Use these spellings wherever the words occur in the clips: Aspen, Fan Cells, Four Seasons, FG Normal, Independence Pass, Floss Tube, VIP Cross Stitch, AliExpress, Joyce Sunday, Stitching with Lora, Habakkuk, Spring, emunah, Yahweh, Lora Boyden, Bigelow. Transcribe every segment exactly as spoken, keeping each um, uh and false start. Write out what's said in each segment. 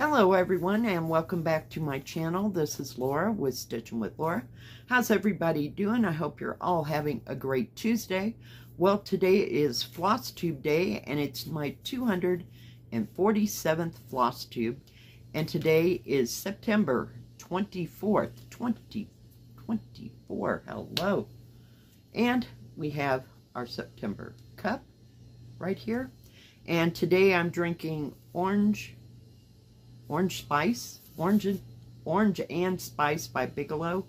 Hello everyone and welcome back to my channel. This is Lora with Stitching with Lora. How's everybody doing? I hope you're all having a great Tuesday. Well, today is floss tube day and it's my two hundred forty-seventh floss tube. And today is September twenty-fourth, twenty twenty-four. Hello. And we have our September cup right here. And today I'm drinking orange Orange Spice, Orange and, Orange and Spice by Bigelow.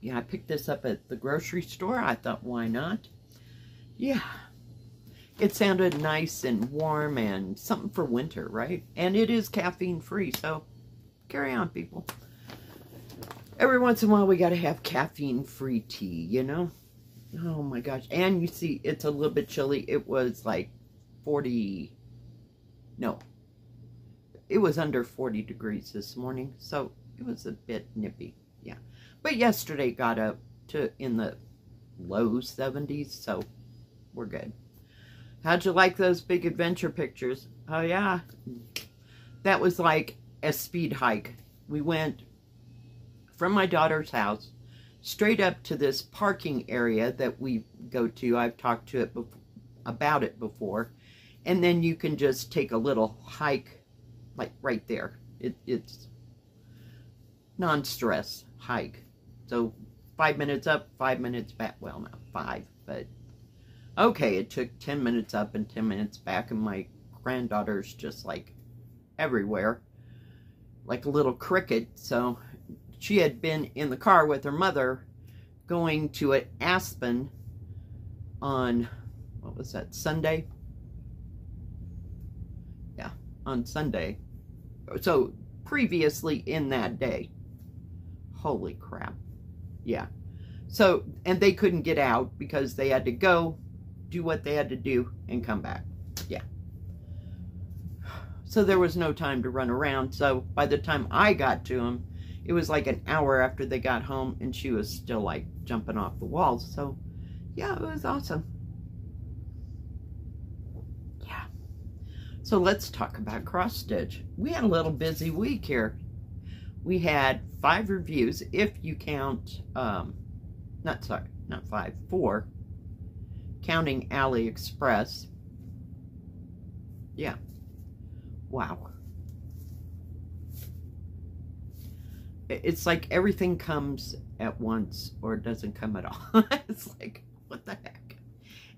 Yeah, I picked this up at the grocery store. I thought, why not? Yeah. It sounded nice and warm and something for winter, right? And it is caffeine free, so carry on, people. Every once in a while, we got to have caffeine free tea, you know? Oh my gosh. And you see, it's a little bit chilly. It was like forty... No, it was under forty degrees this morning, so it was a bit nippy, yeah. But yesterday got up to in the low seventies, so we're good. How'd you like those big adventure pictures? Oh, yeah. That was like a speed hike. We went from my daughter's house straight up to this parking area that we go to. I've talked to it before, about it before. And then you can just take a little hike, like right there. It, it's non-stress hike. So five minutes up, five minutes back. Well, not five, but okay. It took ten minutes up and ten minutes back. And my granddaughter's just like everywhere, like a little cricket. So she had been in the car with her mother going to an Aspen on, what was that, Sunday? On Sunday, so previously in that day. Holy crap. Yeah. So, and they couldn't get out because they had to go do what they had to do and come back. Yeah. So there was no time to run around. So by the time I got to them, it was like an hour after they got home and she was still like jumping off the walls. So yeah, it was awesome. So let's talk about cross stitch. We had a little busy week here. We had five reviews, if you count, um, not sorry, not five, four, counting AliExpress. Yeah. Wow. It's like everything comes at once or it doesn't come at all. It's like, what the heck?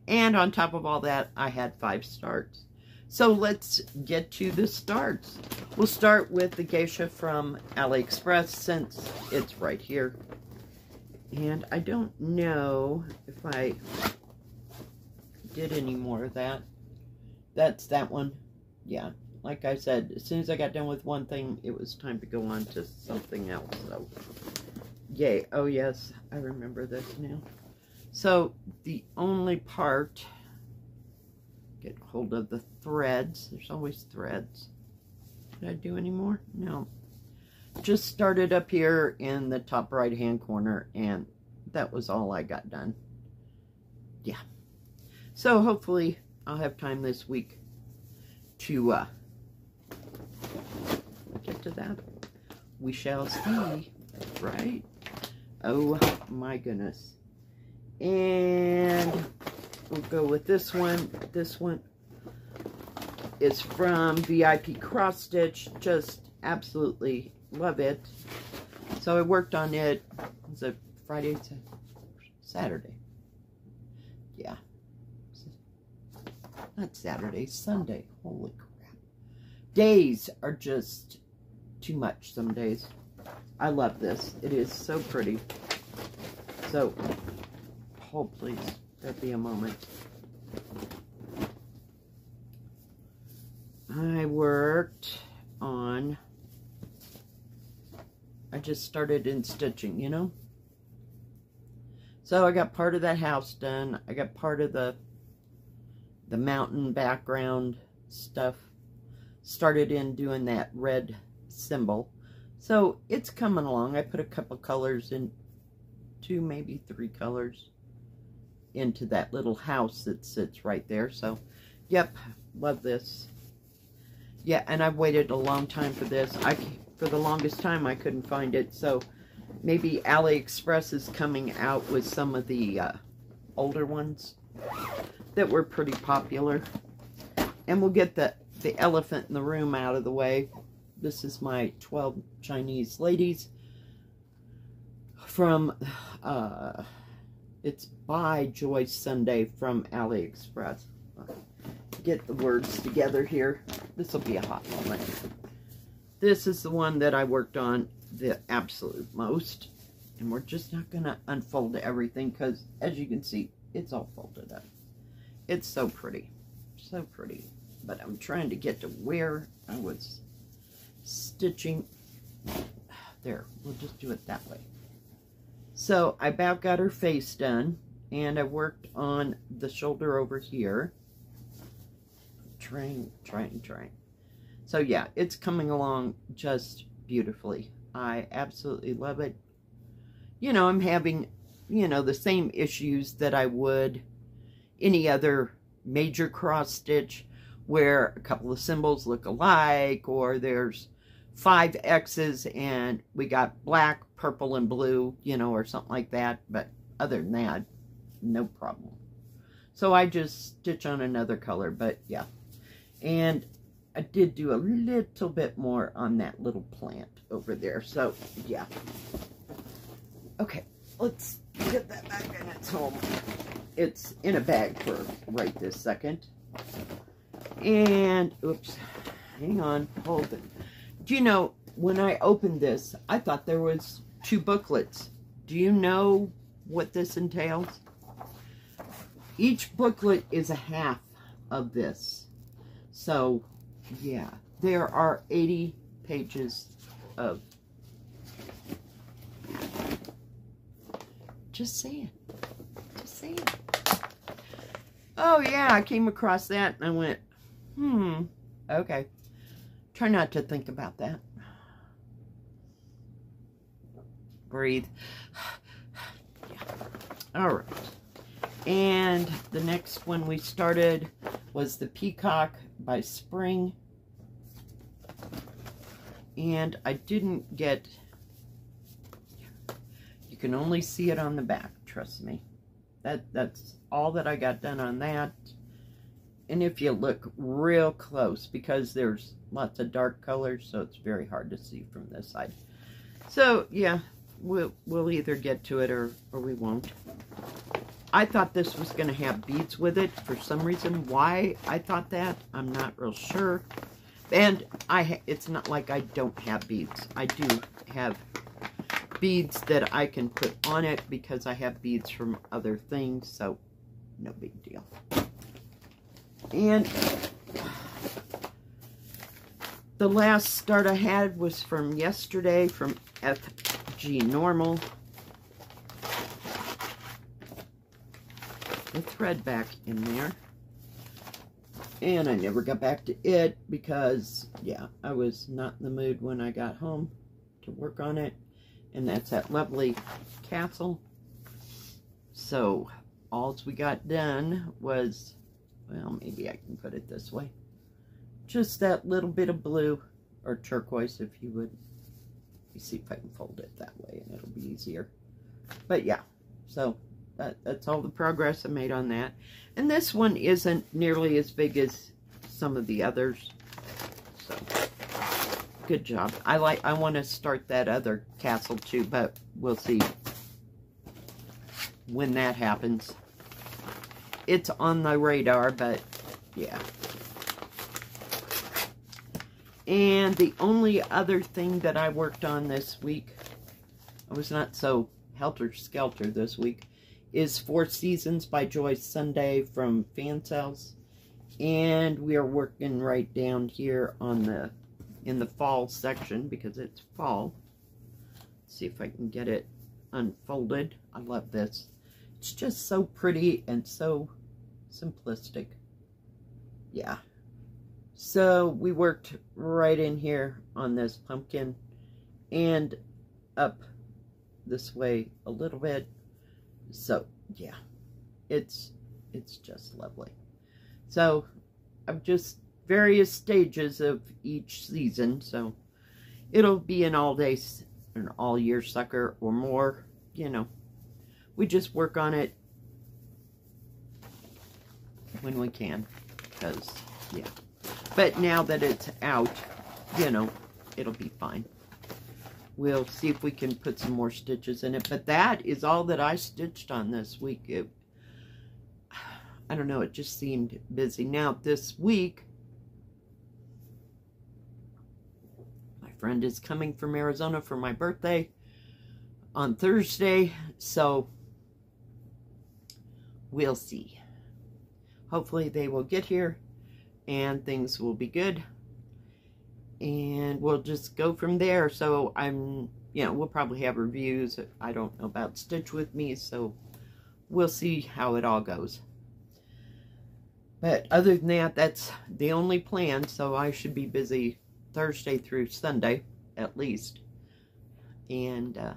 And on top of all that, I had five starts. So let's get to the starts. We'll start with the geisha from AliExpress since it's right here. And I don't know if I did any more of that. That's that one. Yeah, like I said, as soon as I got done with one thing, it was time to go on to something else. So, yay. Oh, yes, I remember this now. So the only part... Get hold of the threads. There's always threads. Did I do any more? No. Just started up here in the top right hand corner and that was all I got done. Yeah. So hopefully I'll have time this week to uh, get to that. We shall see. Right? Oh my goodness. And... we'll go with this one. This one is from V I P Cross Stitch. Just absolutely love it. So I worked on it. It was a Friday, Saturday. Yeah. Not Saturday, Sunday. Holy crap. Days are just too much some days. I love this. It is so pretty. So, oh, please. That'd be a moment. I worked on, I just started in stitching, you know? So I got part of that house done. I got part of the, the mountain background stuff. Started in doing that red symbol. So it's coming along. I put a couple colors in, two, maybe three colors into that little house that sits right there. So, yep, love this. Yeah, and I've waited a long time for this. I, for the longest time, I couldn't find it. So maybe AliExpress is coming out with some of the uh, older ones that were pretty popular. And we'll get the, the elephant in the room out of the way. This is my twelve Chinese ladies from, uh, it's by Joyce Sunday from AliExpress. Get the words together here. This will be a hot moment. This is the one that I worked on the absolute most. And we're just not going to unfold everything because, as you can see, it's all folded up. It's so pretty. So pretty. But I'm trying to get to where I was stitching. There. We'll just do it that way. So I about got her face done. And I worked on the shoulder over here. Train, train, train. So yeah, it's coming along just beautifully. I absolutely love it. You know, I'm having, you know, the same issues that I would any other major cross stitch where a couple of symbols look alike, or there's five X's and we got black, purple, and blue, you know, or something like that. But other than that, no problem. So I just stitch on another color, but yeah. And I did do a little bit more on that little plant over there. So, yeah. Okay, let's get that back in its home. It's in a bag for right this second. And, oops, hang on, hold it. Do you know, when I opened this, I thought there was two booklets. Do you know what this entails? Each booklet is a half of this. So, yeah, there are eighty pages of, just saying, just saying. Oh yeah, I came across that and I went, hmm, okay. Try not to think about that. Breathe. Yeah. All right. And the next one we started was the Peacock by Spring. And I didn't get, you can only see it on the back, trust me. That that's all that I got done on that. And if you look real close, because there's lots of dark colors, so it's very hard to see from this side. So yeah, we'll, we'll either get to it or, or we won't. I thought this was going to have beads with it for some reason. Why I thought that, I'm not real sure. And I ha it's not like I don't have beads. I do have beads that I can put on it because I have beads from other things, so no big deal. And the last start I had was from yesterday from F G Normal. The thread back in there, and I never got back to it because yeah, I was not in the mood when I got home to work on it. And that's that lovely castle. So all we got done was, well, maybe I can put it this way, just that little bit of blue or turquoise, if you would. Let me see if I can fold it that way and it'll be easier. But yeah, so That, that's all the progress I made on that. And this one isn't nearly as big as some of the others. So, good job. I like. I want to start that other castle too, but we'll see when that happens. It's on the radar, but yeah. And the only other thing that I worked on this week, I was not so helter-skelter this week, is Four Seasons by Joyce Sunday from Fan Cells. And we are working right down here on the, in the fall section because it's fall. Let's see if I can get it unfolded. I love this. It's just so pretty and so simplistic. Yeah. So we worked right in here on this pumpkin and up this way a little bit. So yeah, it's it's just lovely. So I've just various stages of each season, so it'll be an all-day, an all-year sucker or more, you know. We just work on it when we can, because, yeah. But now that it's out, you know, it'll be fine. We'll see if we can put some more stitches in it. But that is all that I stitched on this week. It, I don't know, it just seemed busy. Now, this week, my friend is coming from Arizona for my birthday on Thursday. So, we'll see. Hopefully, they will get here and things will be good. And we'll just go from there. So I'm, you know, we'll probably have reviews. I don't know about Stitch With Me, so we'll see how it all goes. But other than that, that's the only plan. So I should be busy Thursday through Sunday, at least. And, uh,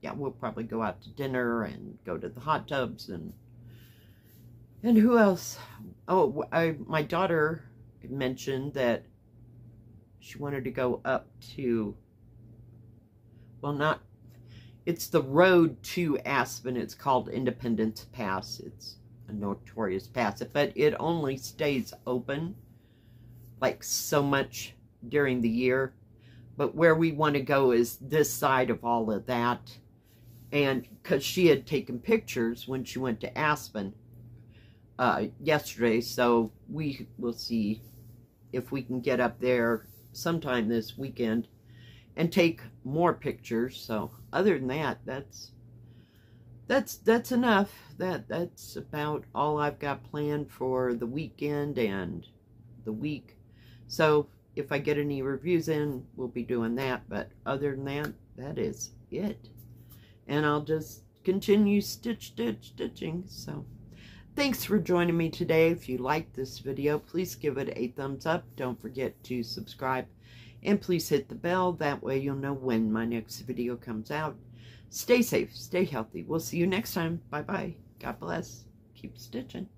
yeah, we'll probably go out to dinner and go to the hot tubs. And, and who else? Oh, I, my daughter mentioned that she wanted to go up to, well, not, it's the road to Aspen. It's called Independence Pass. It's a notorious pass, but it only stays open like so much during the year. But where we want to go is this side of all of that. And because she had taken pictures when she went to Aspen uh, yesterday, so we will see if we can get up there sometime this weekend and take more pictures. So other than that, that's that's that's enough. That that's about all I've got planned for the weekend and the week. So if I get any reviews in, we'll be doing that. But other than that, that is it. And I'll just continue stitch stitch stitching. So thanks for joining me today. If you liked this video, please give it a thumbs up. Don't forget to subscribe. And please hit the bell. That way you'll know when my next video comes out. Stay safe. Stay healthy. We'll see you next time. Bye-bye. God bless. Keep stitching.